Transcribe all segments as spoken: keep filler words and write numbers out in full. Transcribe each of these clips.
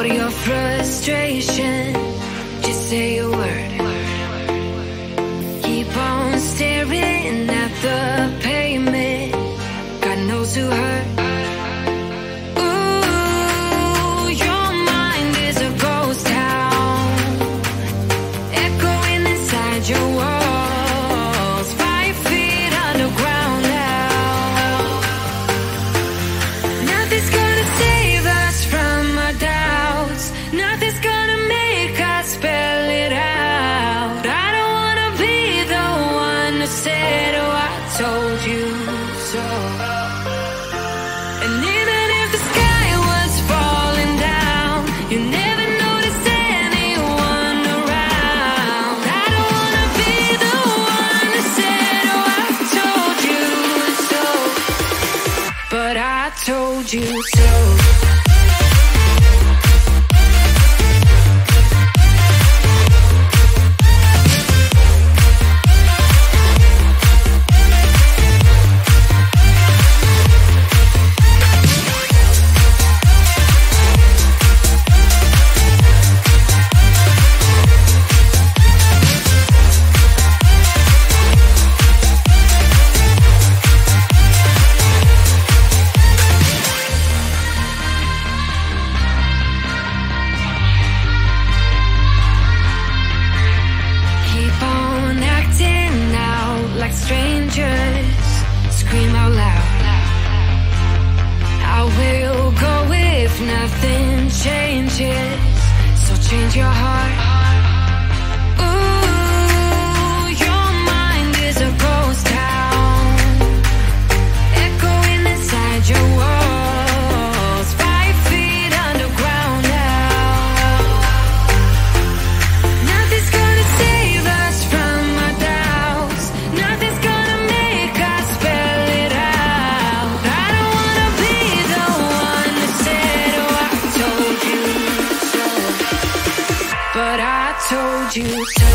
out your frustration. Just say a word. Keep on staring at the pavement. God knows who hurt. Told you so. Told you so.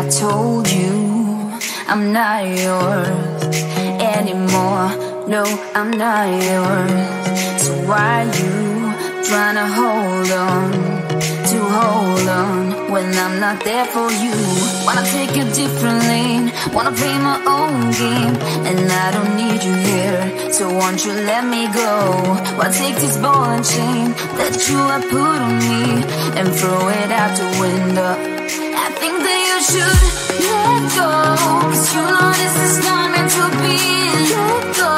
I told you I'm not yours anymore. No, I'm not yours. So why you trying to hold on, to hold on, when I'm not there for you? Wanna take a different lane, wanna play my own game, and I don't need you here, so won't you let me go? Why take this ball and chain that you have put on me and throw it out the window? I think that you should let go, 'cause you know this is not meant to be. Let go.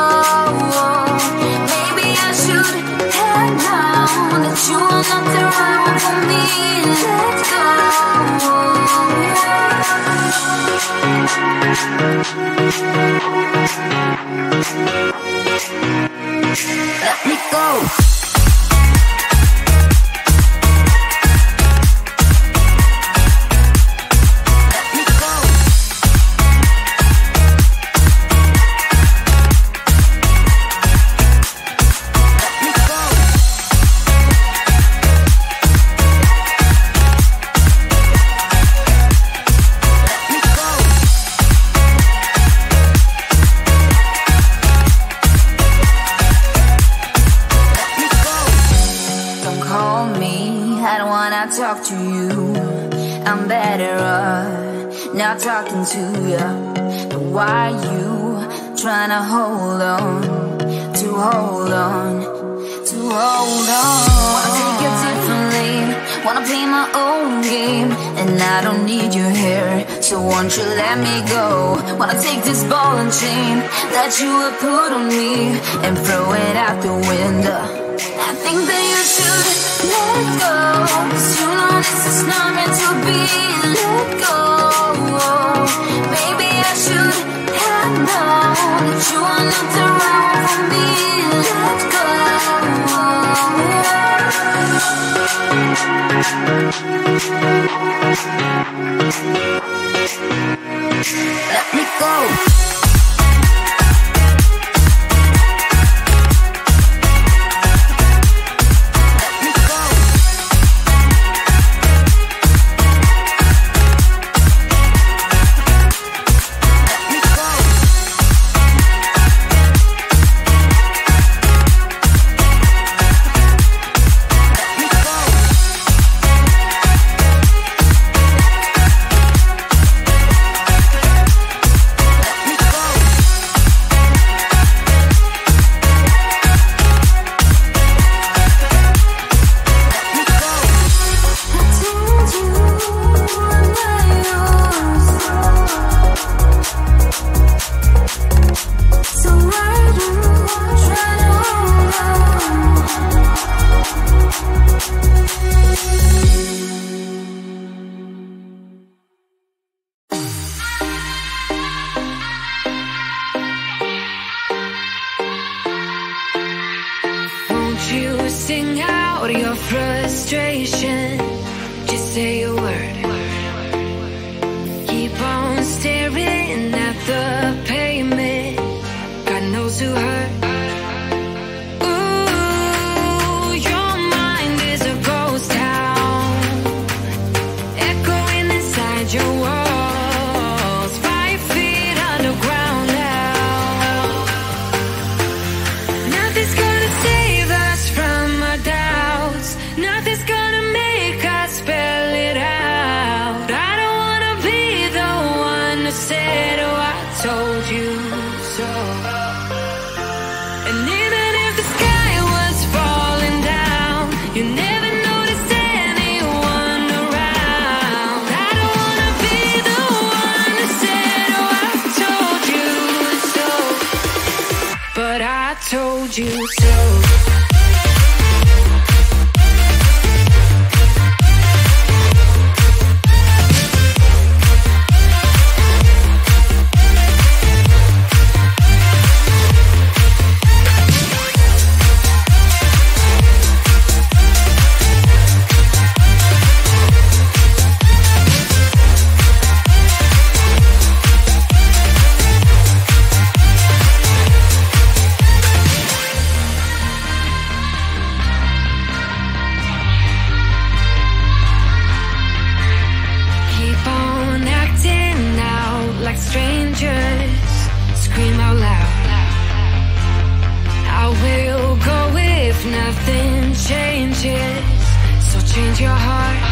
Maybe I should head down, that you are not the right one for me. Let go. Let me go. Talk to you, I'm better off not talking to you. But why you trying to hold on, to hold on, to hold on? Wanna take it differently, wanna play my own game, and I don't need you here, so won't you let me go? Wanna take this ball and chain that you have put on me and throw it out the window. I think that you should let go, 'cause you know this is not meant to be. Let go. Maybe I should have known that you are not the right one for me. Let go. Let me go. Sing out your frustration. Just say a word. Keep on staring at the pavement. God knows who hurt. Ooh, your mind is a ghost town, echoing inside your walls, five feet underground now. Nothing's gonna save us from my doubts, nothing's gonna make us spell it out. I don't wanna be the one who said, oh, I told you so. And even if the sky was falling down, you never noticed anyone around. I don't wanna be the one who said, oh, I told you so. But I told you so. strangers scream out loud. I will go if nothing changes, so change your heart.